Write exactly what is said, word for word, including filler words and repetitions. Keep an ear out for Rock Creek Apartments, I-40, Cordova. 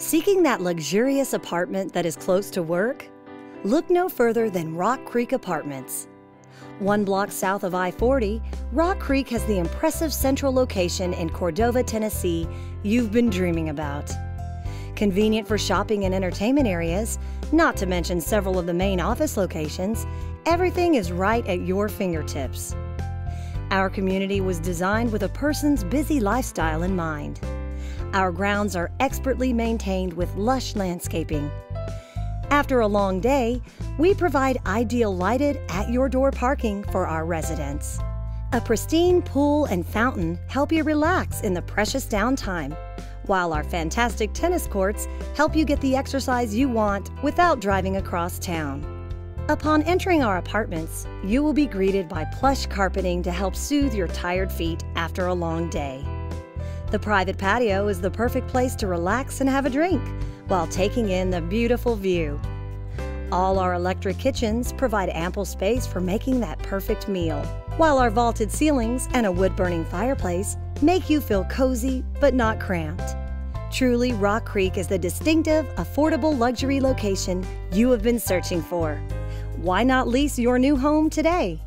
Seeking that luxurious apartment that is close to work? Look no further than Rock Creek Apartments. One block south of I forty, Rock Creek has the impressive central location in Cordova, Tennessee you've been dreaming about. Convenient for shopping and entertainment areas, not to mention several of the main office locations, everything is right at your fingertips. Our community was designed with a person's busy lifestyle in mind. Our grounds are expertly maintained with lush landscaping. After a long day, we provide ideal lighted at-your-door parking for our residents. A pristine pool and fountain help you relax in the precious downtime, while our fantastic tennis courts help you get the exercise you want without driving across town. Upon entering our apartments, you will be greeted by plush carpeting to help soothe your tired feet after a long day. The private patio is the perfect place to relax and have a drink while taking in the beautiful view. All our electric kitchens provide ample space for making that perfect meal, while our vaulted ceilings and a wood-burning fireplace make you feel cozy but not cramped. Truly, Rock Creek is the distinctive, affordable luxury location you have been searching for. Why not lease your new home today?